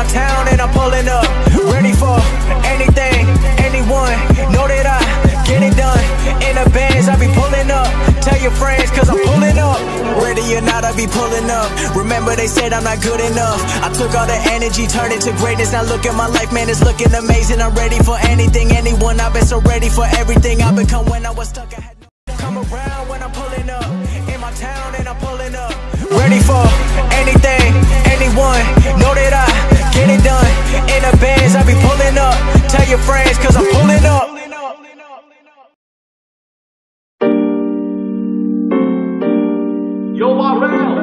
my town and I'm pulling up, ready for anything, anyone. Know that I get it done. In the bands, I be pulling up. Tell your friends, cause I'm pulling up. Ready or not, I be pulling up. Remember they said I'm not good enough. I took all the energy, turned it to greatness. Now look at my life, man, it's looking amazing. I'm ready for anything, anyone. I've been so ready for everything I become. When I was stuck, I had no come around. When I'm pulling up, in my town and I'm pulling up, ready for anything, anyone. Know that I get it done. In the bands, I be pulling up. Tell your friends, cause I'm pulling up. Yo, around.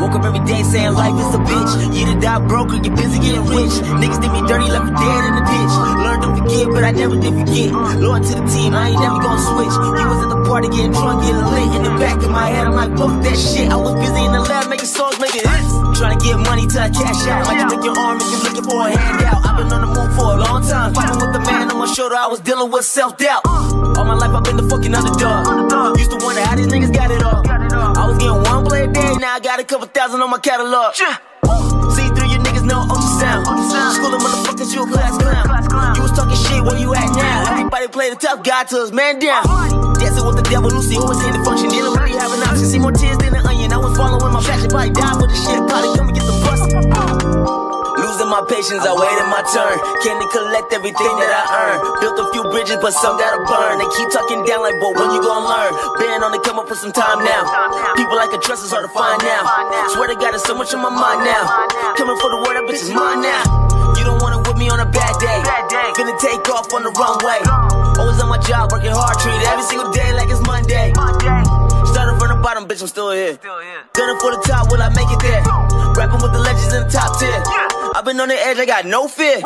Woke up every day saying life is a bitch. You done die broke or get busy getting rich. Niggas did me dirty, left me dead in the ditch. Learned to forgive, but I never did forget. Loyal to the team, I ain't never gonna switch. You was at the party getting drunk, getting lit. In the back of my head, I'm like, fuck that shit. I was busy in the lab making songs, making hits. Trying to get money till I cash out. I can lick your arm if you're looking for a handout. I've been on the move for a long time. Fighting with the man on my shoulder, I was dealing with self-doubt. All my life I've been the fucking underdog. Used to wonder how these niggas got it all. I was getting one play a day, now I got a couple thousand on my catalog. See through your niggas, no ultrasound. School of motherfuckers, you a class clown. You was talking shit, where you at now? Everybody play the tough guy till his man down. Dancing with the devil, Lucy, who was in the function. Didn't really have an option, see more tears than an onion. I was following my passion, probably died with the shit. Probably come and get the bus. Losing my patience, I waited my turn. Came to collect everything that I earned. Built a few bridges, but some gotta burn. They keep talking down like, boy, when you gonna learn? Been on the come up for some time now. People I can trust is hard to find now. Swear to God, there's so much on my mind now. Coming for the word, that bitch is mine now. You don't wanna whip me on a bad day. Finna take off on the runway. Always on my job, working hard, treat every single day like it's Monday. Started from the bottom, bitch, I'm still here. Gunning for the top, will I make it there? Rapping with the legends in the top tier. I've been on the edge, I got no fear.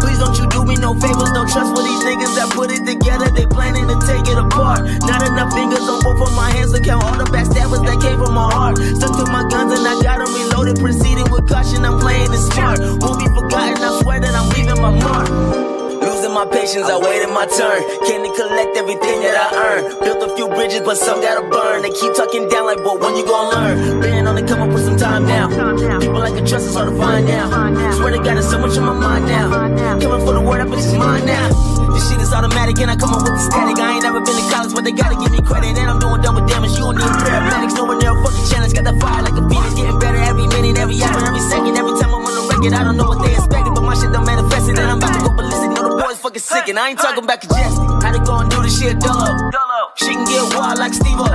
Please don't you do me no favors, no trust with these niggas that put it together. They planning to take it apart. Not enough fingers on both of my hands to count all the backstabbers that came from my heart. Stuck to my guns and I got them reloaded, proceeding with caution, I'm playing it smart. Won't be forgotten, I swear that I'm leaving my mark. Losing my patience, I waited my turn. Came to collect everything that I earned. Built a few bridges, but some gotta burn. They keep talking down like, well, when you gonna learn? Been on the come up with some time now. People I can trust is hard to find now. Swear to God, there's so much on my mind now. Coming for the word, that bitch is mine now. This shit is automatic and I come up with the static. I ain't never been to college, but they gotta give me credit. And I'm doing double damage, you don't need paramedics. No one there, fucking challenge, got the fire like a phoenix. Getting better every minute, every hour, every second. Every time I'm on the record, I don't know what they expected, but my shit done manifested. And I'm about to go ballistic, know the boys fucking sick. And I ain't talking about congested. How they gonna do this shit, dolo? She can get wild like Steve-O.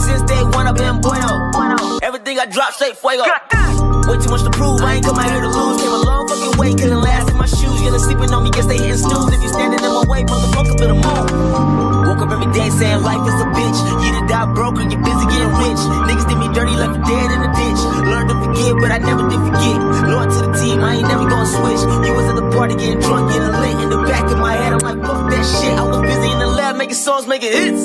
Since day one, I've been bueno. Everything I drop, straight fuego. Way too much to prove, I ain't come out here to lose. Came a long fucking way, couldn't last in my shoes. You're sleeping on me, guess they hitting snooze. If you standing in my way, motherfucker, better move. Woke up every day saying life is a bitch. You done die broke or you're busy getting rich. Niggas did me dirty, left me dead in the ditch. Learned to forgive, but I never did forget. Loyal to the team, I ain't never gonna switch. You was at the party getting drunk, getting lit. In the back of my head, I'm like, fuck that shit. I was busy in the lab, making songs, making hits.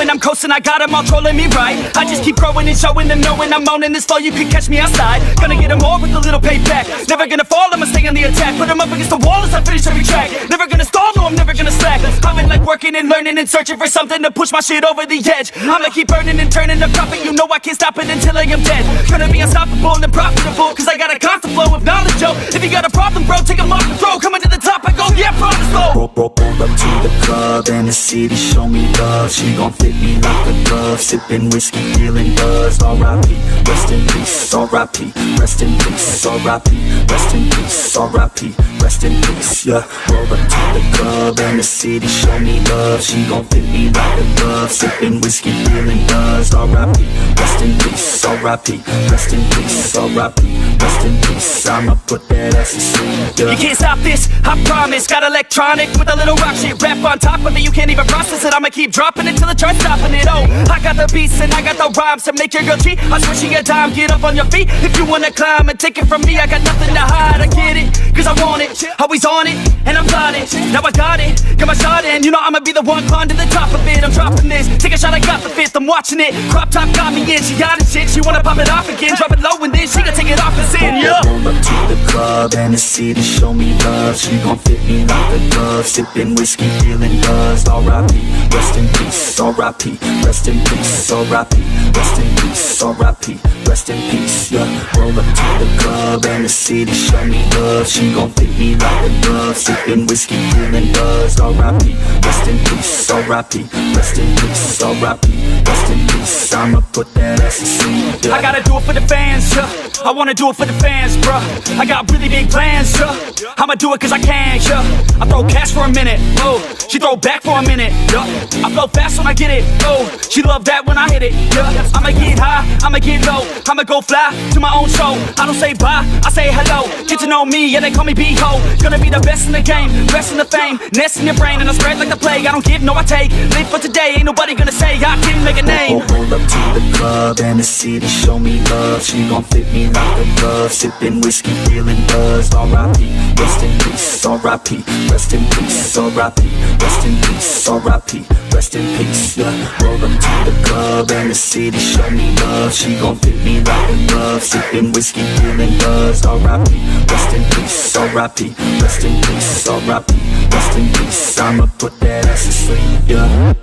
I'm coasting, I got them all trolling me right. I just keep growing and showing them knowing I'm owning this flow, you can catch me outside. Gonna get them all with a little payback. Never gonna fall, I'ma stay on the attack. Put them up against the wall as I finish every track. Never gonna stall, no I'm never gonna slack. I've been like working and learning and searching for something to push my shit over the edge. I'ma keep burning and turning the profit, you know I can't stop it until I am dead. Gonna be unstoppable and profitable, cause I got a constant flow of knowledge, yo. If you got a problem, bro, take them off the throw. Coming to the top, I go, yeah, promise, bro. Pull them to the club. club, and the city show me love. She gon' fit me like a glove, sippin' whiskey, feeling buzzed. R.I.P., rest in peace. R.I.P., rest in peace. R.I.P., rest in peace. R.I.P., rest in peace. Yeah, roll up to the club, and the city show me love. She gon' fit me like a glove, sippin' whiskey, feeling buzzed. R.I.P., rest in peace. R.I.P., rest in peace. R.I.P., rest in peace. I'ma put that ass to sleep. Yeah. You can't stop this, I promise. Got electronic with a little rock shit, rap on top of it. You can't even process it. I'ma keep dropping it till it starts stopping it. Oh, I got the beats and I got the rhymes to make your girl cheat. I swear she a dime. Get up on your feet if you wanna climb and take it from me. I got nothing to hide. I get it, cause I want it. Always on it, and I'm on it. Now I got it, got my shot in. You know I'ma be the one climbing to the top of it. I'm dropping this, take a shot. I got the fifth. I'm watching it. Crop top got me in. She got it, shit. She wanna pop it off again. Drop it low and then she gon' take it off and sin. Yeah. Roll up to the club and the city show me love. She gon' fit me like a glove, sippin' whiskey, feeling buzzed. R.I.P., rest in peace. R.I.P., rest in peace. R.I.P., rest in peace. R.I.P., rest in peace. Yeah. Roll up to the club and the city show me love. She gon' fit me like a glove, sippin' whiskey, feeling buzzed. R.I.P., rest in peace. R.I.P., rest in peace. R.I.P., rest in peace. I'ma put that ass to sleep. Yeah. I gotta do it for the fans. Yeah. I wanna do it for the fans, bruh. I got really big plans. Yeah. I'ma do it cause I can. Yeah. I throw cash for a minute, oh, she throw back for a minute, yeah. I flow fast when I get it, oh, she love that when I hit it, yeah. I'ma get high, I'ma get low, I'ma go fly to my own show. I don't say bye, I say hello. Get to know me, yeah, they call me B-Ho. Gonna be the best in the game, rest in the fame, nest in your brain, and I spread like the plague. I don't give, no I take, live for today. Ain't nobody gonna say I didn't make a name. Roll up to the club and the city show me love. She gon' fit me like a glove, sippin' whiskey, feeling buzzed. R.I.P., rest in peace. R.I.P., rest in peace. R.I.P., rest in peace. R.I.P., rest in peace. Yeah. Roll up to the club and the city show me love. She gon' fit me like a glove, sippin' whiskey, feeling buzzed. R.I.P., rest in peace. R.I.P., rest in peace. R.I.P., rest in peace. I'ma put that ass to sleep. Yeah.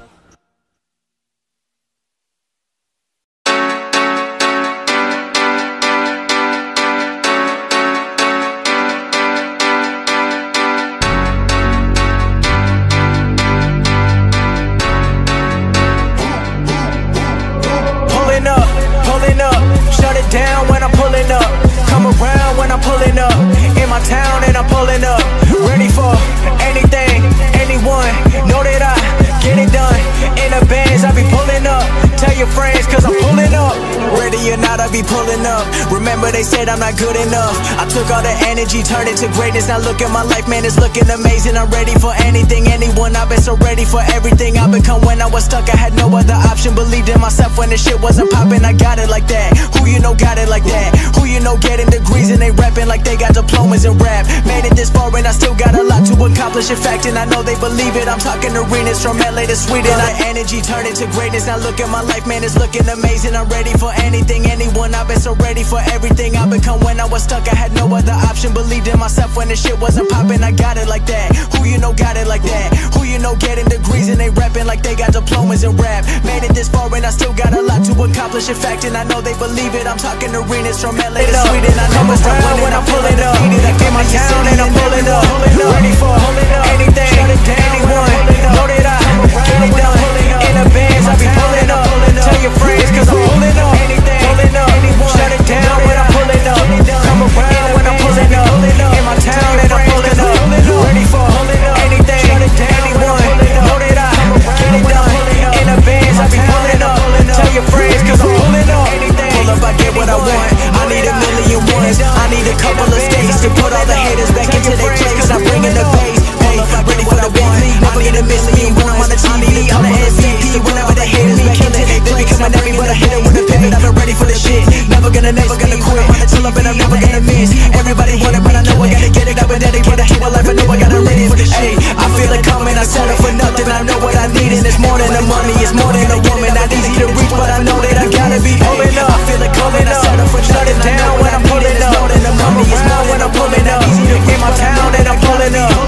Remember they said I'm not good enough. I took all the energy, turned it to greatness. Now look at my life, man, it's looking amazing. I'm ready for anything, anyone. I've been so ready for everything I've become. When I was stuck, I had no other option. Believed in myself when the shit wasn't popping. I got it like that. Who you know got it like that? Who you know getting degrees and they rapping like they got diplomas in rap? Made it this far and I still got a lot to accomplish. In fact, and I know they believe it. I'm talking arenas from LA to Sweden. All the energy, turned it to greatness. Now look at my life, man, it's looking amazing. I'm ready for anything, anyone. I've been so ready for everything I've become. When I was stuck, I had no other option. Believed in myself when the shit wasn't popping. I got it like that. Who you know got it like that? Who you know getting degrees and they rapping like they got diplomas in rap? Made it this far and I still got a lot to accomplish. In fact, and I know they believe it. I'm talking arenas from LA to Sweden. I know it's not when I'm pulling up. I came my town and I'm pulling up. Ready for anything, anyone. Know that I get it done. In the bands, I be pulling up. Tell your friends, cause I'm pulling up. Anything, anyone. Shut it down when I'm pulling up. Come around when I'm pulling up. In my town and I'm pulling up. Ready for anything, anyone. Know that I get it done. In the bands, I be pulling up. Tell your friends, cause I'm pulling up. Pull up, I get what I want. I need a million ones. I need a couple of states to put all the haters back into their place. I'm bringing the bass. Hey, ready for the big league. Never gonna miss me when I'm on the TV. I'm the MVP. Whenever the haters back into their place, I'm ready for the hitter with a pivot. I've been ready for the shit. Never gonna, never gonna quit. Till I've been, I'm never gonna miss. Everybody want it, but I know I gotta get it. I've been dedicated to my life. I know I gotta live. Hey, I feel it coming. I settle for nothing. I know what I need, and it's more than the money. It's more than a woman. Not easy to reach, but I know that I gotta be pulling up. I feel it coming. I settle for nothing. Down when I'm pulling up. It's more than the money. It's more when I'm pulling up. In my town, and I'm pulling up.